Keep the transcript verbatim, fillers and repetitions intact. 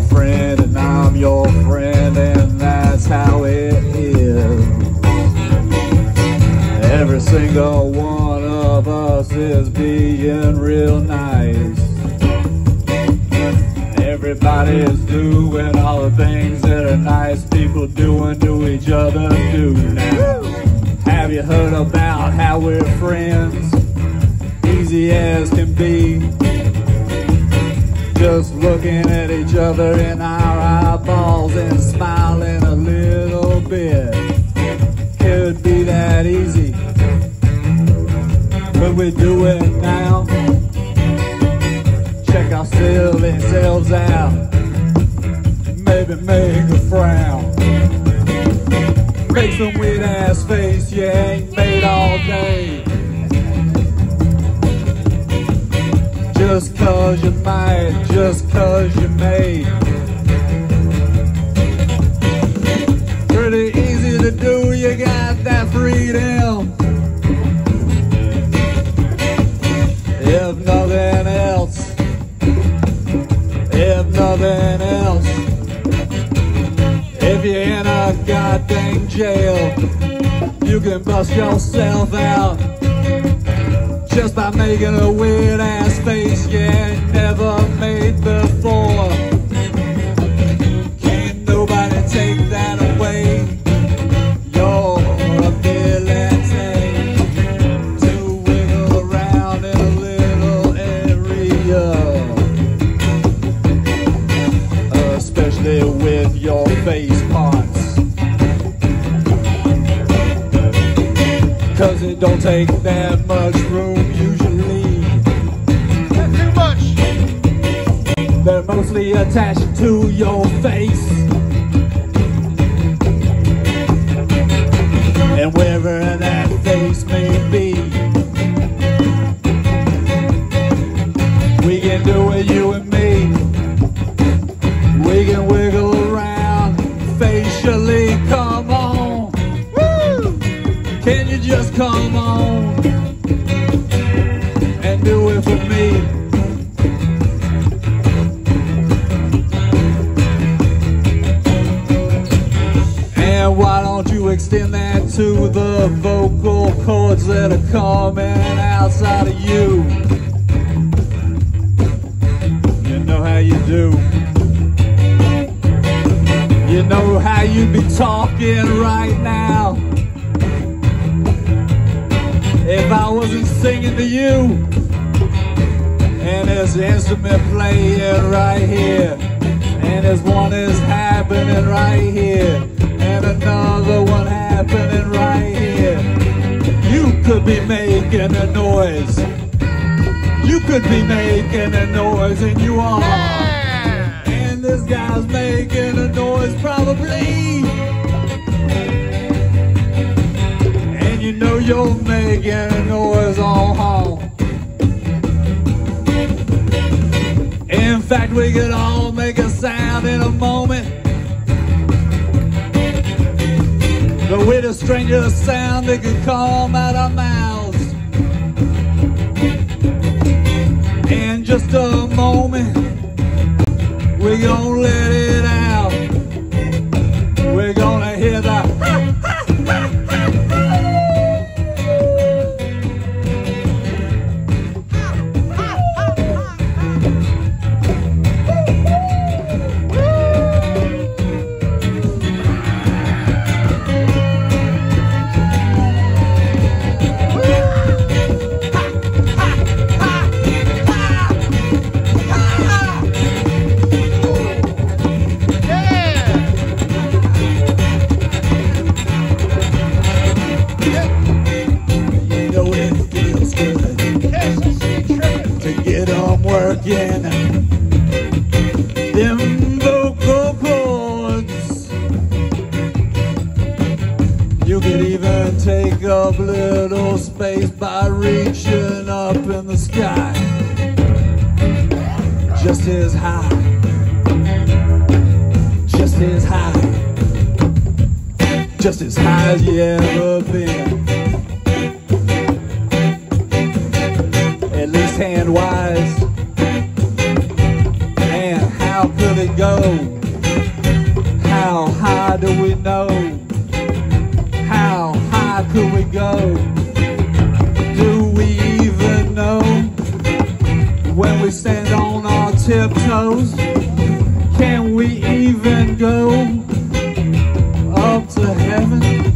my friend and I'm your friend, and that's how it is. Every single one of us is being real nice. Everybody is doing all the things that are nice people doing to each other do now. Have you heard about how we're friends? Easy as can be. Just looking at each other in our eyeballs and smiling a little bit. Could be that easy, but we do it now. Check our silly selves out. Maybe make a frown. Make some weird ass face you ain't made all day. Just cause you might, just cause you may. Pretty easy to do, you got that freedom. If nothing else, if nothing else, if you're in a goddamn jail, you can bust yourself out. Just by making a weird ass face you ain't never made before. Can't nobody take that away. Your ability to wiggle around in a little area, especially with your face parts, 'cause it don't take that much room. They're mostly attached to your face, and wherever that face may be, we can do it, you and me. We can wiggle around facially. Come on, woo! Can you just come on and do it for me? Why don't you extend that to the vocal cords that are coming outside of you? You know how you do. You know how you be talking right now. If I wasn't singing to you, and there's an instrument playing right here, and there's one is happening right here, and another one happening right here. You could be making a noise. You could be making a noise, and you are. And this guy's making a noise probably. And you know you're making a noise all home. In fact, we could all make a sound in a moment. The weirdest, strangest sound that could come out our mouths. In just a moment, we're gonna let it out. We're gonna hear the ha, ha, ha, yeah, them vocal cords. You could even take up little space by reaching up in the sky, just as high, just as high, just as high as you ever been. At least hand-wise. How could let it go? How high do we know? How high could we go? Do we even know? When we stand on our tiptoes, can we even go up to heaven?